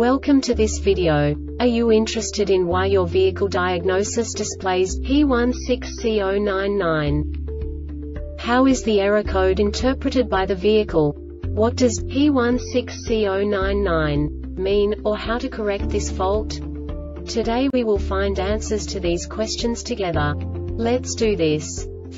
Welcome to this video. Are you interested in why your vehicle diagnosis displays P16C0-99? How is the error code interpreted by the vehicle? What does P16C0-99 mean, or how to correct this fault? Today we will find answers to these questions together. Let's do this.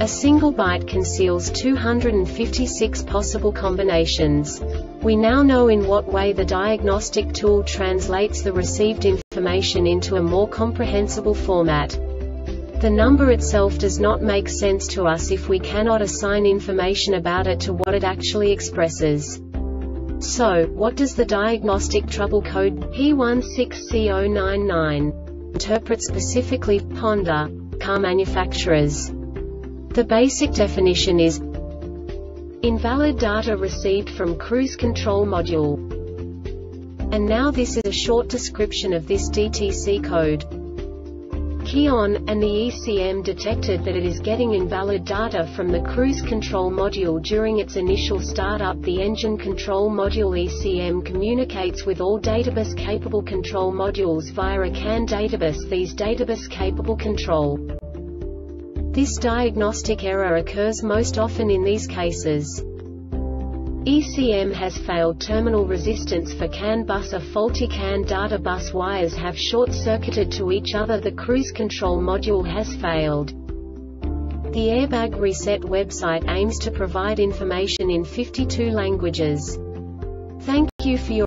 A single byte conceals 256 possible combinations. We now know in what way the diagnostic tool translates the received information into a more comprehensible format. The number itself does not make sense to us if we cannot assign information about it to what it actually expresses. So, what does the diagnostic trouble code P16C0-99 interpret specifically for Honda car manufacturers? The basic definition is invalid data received from cruise control module. And now this is a short description of this DTC code. CAN, and the ECM detected that it is getting invalid data from the cruise control module during its initial startup. The engine control module ECM communicates with all databus-capable control modules via a CAN databus. These databus-capable control. This diagnostic error occurs most often in these cases. ECM has failed terminal resistance for CAN bus. A faulty CAN data bus wires have short-circuited to each other. The cruise control module has failed. The Airbag Reset website aims to provide information in 52 languages. Thank you for your